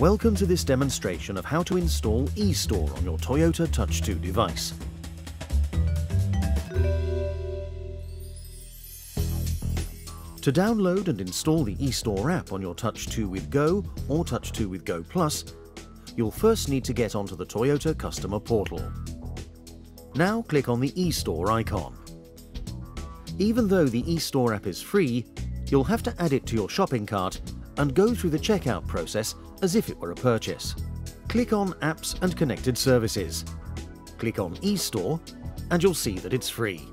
Welcome to this demonstration of how to install e-Store on your Toyota Touch 2 device. To download and install the e-Store app on your Touch 2 with Go or Touch 2 with Go Plus, you'll first need to get onto the Toyota Customer Portal. Now click on the e-Store icon. Even though the e-Store app is free, you'll have to add it to your shopping cart and go through the checkout process as if it were a purchase. Click on Apps and Connected Services. Click on e-Store and you'll see that it's free.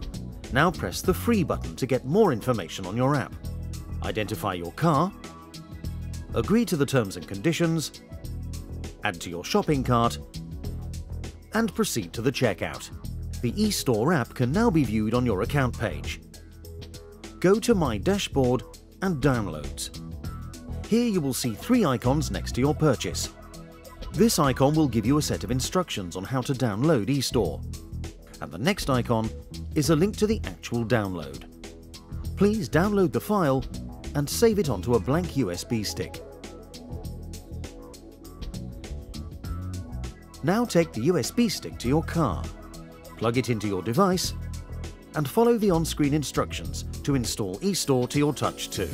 Now press the Free button to get more information on your app. Identify your car, agree to the terms and conditions, add to your shopping cart, and proceed to the checkout. The e-Store app can now be viewed on your account page. Go to My Dashboard and Downloads. Here you will see three icons next to your purchase. This icon will give you a set of instructions on how to download e-Store. And the next icon is a link to the actual download. Please download the file and save it onto a blank USB stick. Now take the USB stick to your car, plug it into your device, and follow the on-screen instructions to install e-Store to your Touch 2.